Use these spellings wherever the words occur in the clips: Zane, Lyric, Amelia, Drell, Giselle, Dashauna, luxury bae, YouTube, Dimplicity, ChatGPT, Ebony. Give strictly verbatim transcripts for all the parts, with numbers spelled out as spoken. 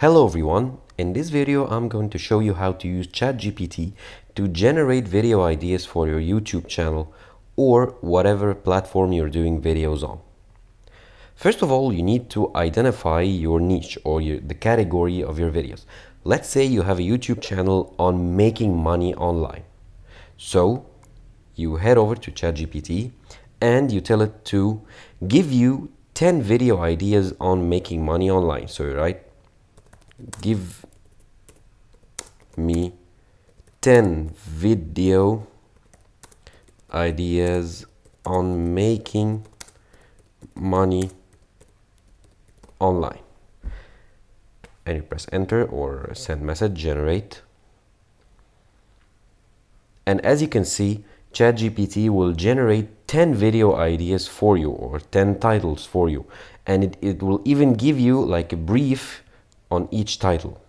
Hello everyone, in this video I'm going to show you how to use ChatGPT to generate video ideas for your YouTube channel or whatever platform you're doing videos on. First of all, you need to identify your niche or your, the category of your videos. Let's say you have a YouTube channel on making money online. So you head over to ChatGPT and you tell it to give you ten video ideas on making money online. So you're right. Give me ten video ideas on making money online, and you press enter or send message, generate, and as you can see, ChatGPT will generate ten video ideas for you or ten titles for you, and it, it will even give you like a brief on each title.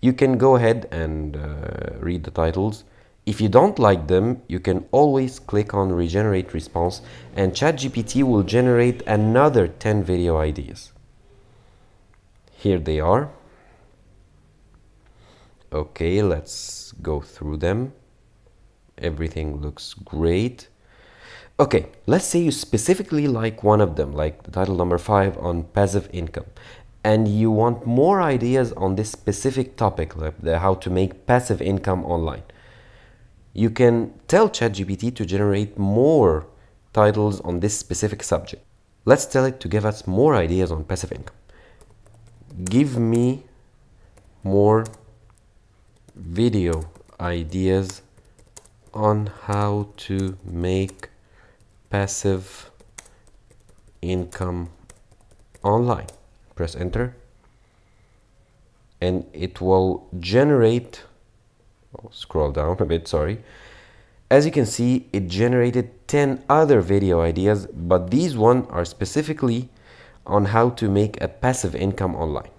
You can go ahead and uh, read the titles. If you don't like them, you can always click on regenerate response and ChatGPT will generate another ten video ideas. Here they are. Okay, let's go through them. Everything looks great. Okay, let's say you specifically like one of them, like the title number five on passive income, and you want more ideas on this specific topic, like the how to make passive income online. You can tell ChatGPT to generate more titles on this specific subject. Let's tell it to give us more ideas on passive income. Give me more video ideas on how to make passive income online. Press enter and it will generate, oh, scroll down a bit, sorry. As you can see, it generated ten other video ideas, but these one are specifically on how to make a passive income online.